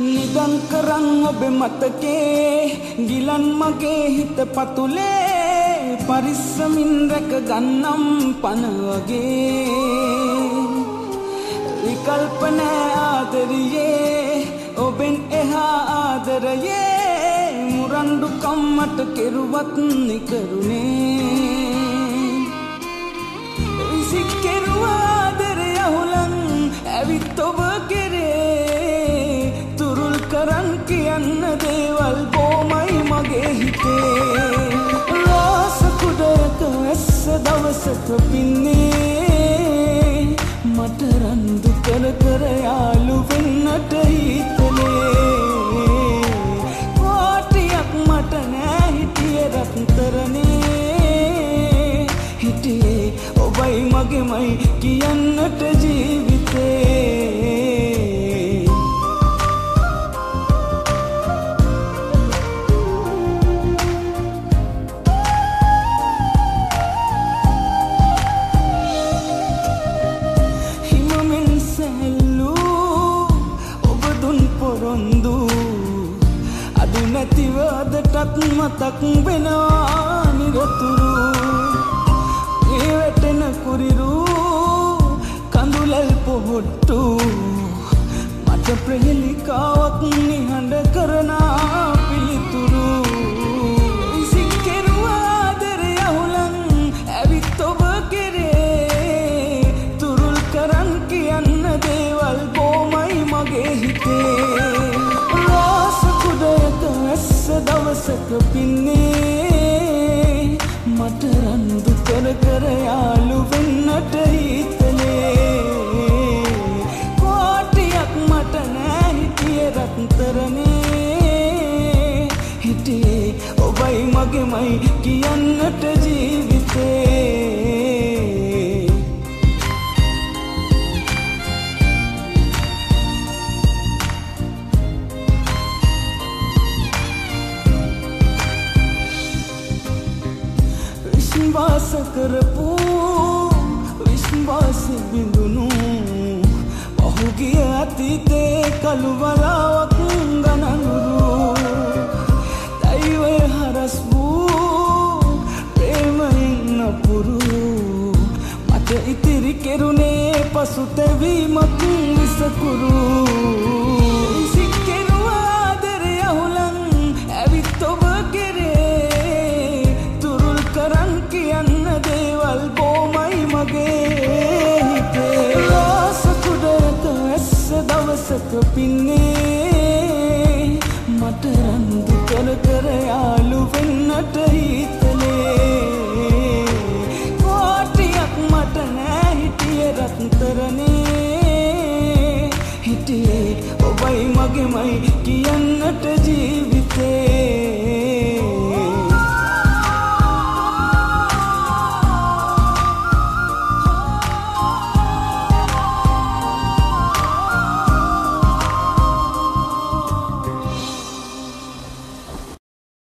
निदन करंग बेमत के गिलन मगे हित पतुले परिश्रमिन रक गन्नम पनवगे विकल्पने आदरिये ओबेन एहा आदरये मुरंडु कम्मट केरुवत निकरुने विसिकेरुवा आदरे अहुलं अवितोब केरे तुरुल करन कियन्न देवल बोमई मगे हिते रोस कुडक एस दवसत पिन्ने मटरंदु कर कर आलू बिन्नट हितले कोटियक मटने हिटिये रत्तरने हिटिये ओबाई मगे मई कियन्नट जीविते මතක් වෙනවා නිරතුරු ඒ වැටෙන කුරිරු කඳුලල් පොහොට්ටු මත ප්‍රහෙලිකාවක් නිහඬ කරන පිළිතුරු ඉසිකෙරුවා ආදරය අහුලන් ඇවිත් ඔබ කෙරේ තුරුල් කරන් කියන්න දේවල් කොමයි මගේ හිතේ दवसक पिन्ने मटरंदु कर कर आलू बिन्नट हितले कोटियक मटने हिटिये रत्तरने हिटिये ओबाई मगे मई कियन्नट जीविते विश्वास करपू विश्वास बिंदुनु बहुगी अतीते कलुवला वकंगननुरु दैवे हरसबू प्रेम इन्नपुरु मत इतिरि केरुने पसुते विमतु विसकुरु सिक्केरुवा आदरे अहुलं अवितोब केरे देवल बोमई मगे हिते रोस कुडक एस दवसक पिन्ने मटरंदु कर कर आलू बिन्नट हिते